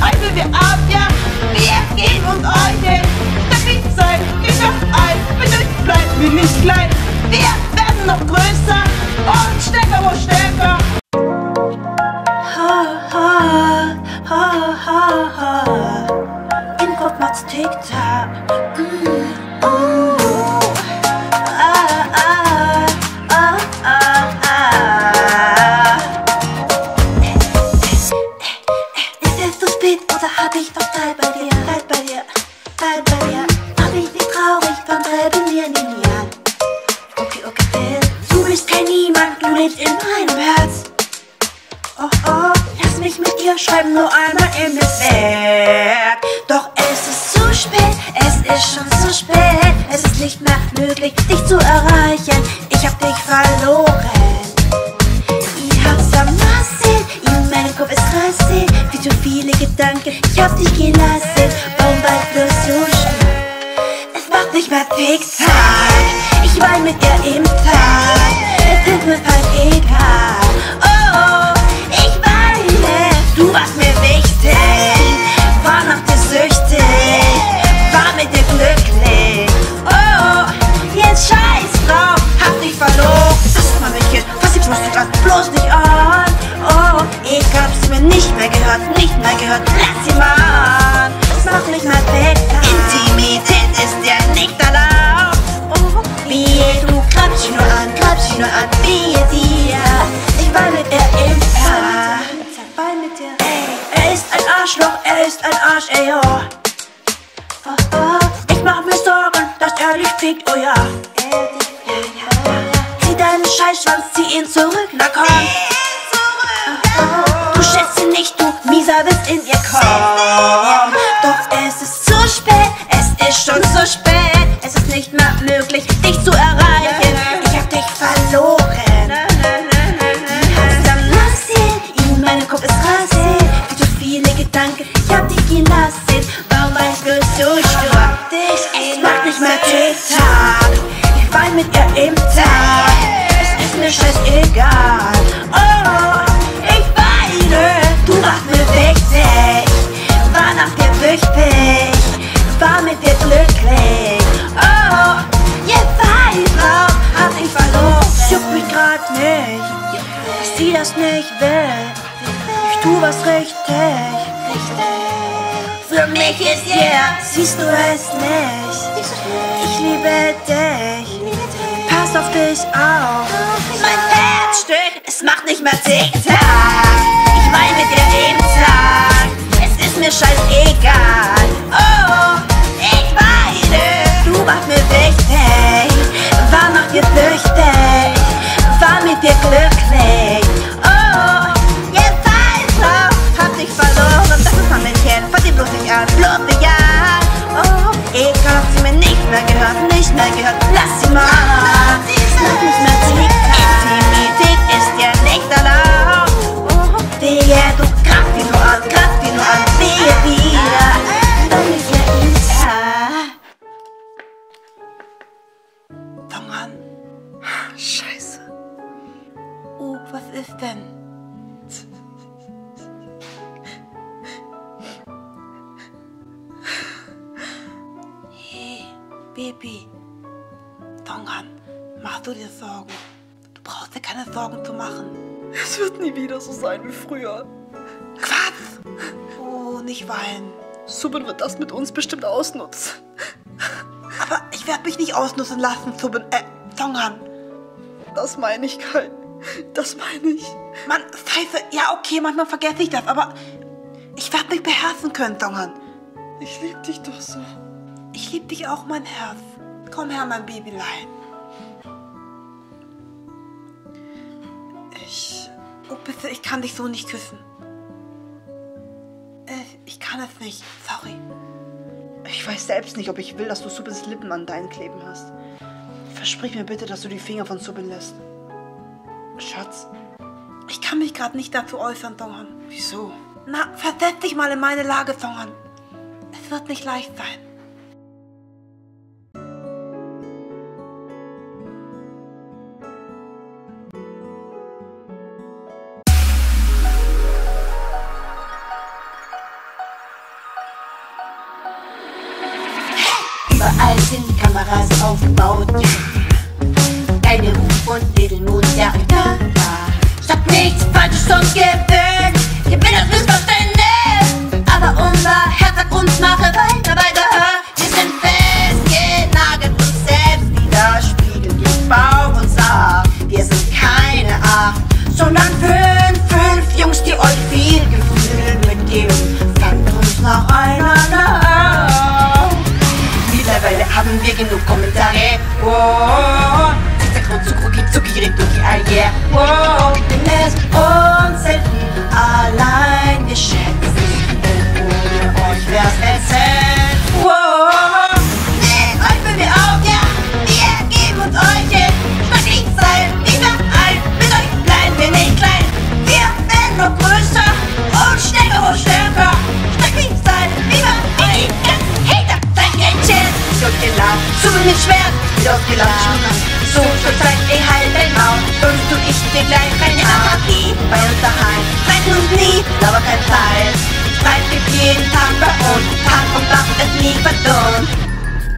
Halten wir ab, ja! Wir gehen uns ordnen! Stabil sein, geht noch ein! Wenn uns bleibt, wir nicht klein! Wir werden noch größer und stärker und stärker! TikTok. Ist es zu spät oder hab ich noch Zeit bei dir? Zeit bei dir, Zeit bei dir. Mach mich nicht traurig, von selben dir nie an. Okay, okay, Bill. Du bist kein Niemand, du lebst in meinem Herz. Oh, oh, lass mich mit dir schreiben, nur einmal im Bett. Doch es ist zu spät, es ist schon zu spät. Es ist nicht mehr möglich, dich zu erreichen. Ich hab dich verloren. Ich hab's vermasselt, in meinem Kopf ist rasselt. Wie zu viele Gedanken, ich hab dich gelassen. Warum war ich bloß so schnell? Es macht nicht mehr Pixar. Ich wein mit dir im Tag. Es ist mir voll egal. Oh, ich weine. Du warst mir wichtig. War nach dir süchtig, war mit dir glücklich. Oh, jetzt scheiß drauf, hab dich verloren. Lass mal mich jetzt, was ich musst du grad bloß nicht an. Oh, ich hab's mir nicht mehr gehört, nicht mehr gehört. Lass sie mal an, es macht nicht mal besser. Intimität ist dir nicht erlaubt. Oh, wie du grabst dich nur an, wie dir. Ich war mit dir im Paar. Er ist ein Arschloch, er ist ein Arsch, ey, oh. Oh, oh. Ich mach mir Sorgen, dass er dich kriegt, oh ja. Zieh deinen Scheißschwanz, zieh ihn zurück, na komm. Oh, oh. Du schätzt ihn nicht, du mieser Witz in dir, komm. Doch es ist zu spät, es ist schon zu spät. Es ist nicht mehr möglich, dich zu erreichen. Ich hab dich verloren. Ich hab dich gelassen, warum war ich bloß so stur? Es macht nicht mehr TikTok. Ich wein mit ihr im Tag. Es ist mir scheißegal. Oh, ich weine. Du warst mir wichtig, war nach dir süchtig, war mit dir glücklich. Oh, jetzt weiß drauf, hab ich verloren. Ich juck mich grad nicht, dass sie das nicht will. Ich tu was richtig. Für mich ist yeah, siehst du es nicht. Ich liebe dich, pass auf dich auf. Mein Herzstück, es macht nicht mehr TikTok. Ich wein mit dir jeden Tag. Es ist mir scheißegal. Oh, ich weine. Du warst mir wichtig, war nach dir flüchtig, war mit dir glücklich. Bloß egal, oh, ich hab sie mir nicht mehr gehört, nicht mehr gehört. Lass sie mal, es macht nicht mehr TikTok. Intimität ist dir nicht erlaubt. Oh, wehe, du kraft die nur an, wehe, wehe. Doch nicht mehr Insta. Donghan. Scheiße. Oh, was ist denn? Baby, Donghan, mach du dir Sorgen. Du brauchst dir keine Sorgen zu machen. Es wird nie wieder so sein wie früher. Quatsch! Oh, nicht weinen. Soobin wird das mit uns bestimmt ausnutzen. Aber ich werde mich nicht ausnutzen lassen, Soobin, Donghan. Das meine ich, Kai. Das meine ich. Mann, scheiße, ja okay, manchmal vergesse ich das, aber ich werde mich beherrschen können, Donghan. Ich liebe dich doch so. Ich liebe dich auch, mein Herz. Komm her, mein Babylein. Oh bitte, ich kann dich so nicht küssen. Ich kann es nicht, sorry. Ich weiß selbst nicht, ob ich will, dass du Soobins Lippen an deinen kleben hast. Versprich mir bitte, dass du die Finger von Soobin lässt. Schatz, ich kann mich gerade nicht dazu äußern, Donghan. Wieso? Na, versetz dich mal in meine Lage, Donghan. Es wird nicht leicht sein. sind Kameras aufgebaut. Keine Ruf und Little Moon, ja, ich hab nichts Falsches und gewöhnt. Ich bin das Missverständnis, aber unser Herz hat uns mache weiter, weiter. Wir sind festgenagelt und selbst widerspiegeln den Bauch und Haar. Wir sind keine Acht, sondern fünf Jungs, die euch viel Gefühl mitgeben. Fangt uns noch einmal an. Mittlerweile haben wir genug Kommentare. Oh, oh, oh. Zucki, Reduki, ah yeah. Wow, wir messen uns selten allein, wir schätzen es, denn ohne euch wär's erzählt. Wow, nehmt euch für wir auf, ja, wir geben uns euch hin. Statt ich sein, wieder ein, mit euch bleiben wir nicht klein. Wir werden noch größer und stärker und stärker. Statt ich sein, wieder ein, Hater, dein Gänchen. Ich hab gelacht, Soobin mit Schwert, ich hab gelacht. So verzeiht ihr halt dein Maul, sonst tu ich dir gleich keine Apathie. Bei uns daheim streiten uns nie, aber kein Preis. Streit gibt jeden Tag bei uns, Tag und Nacht ist nie verdorben.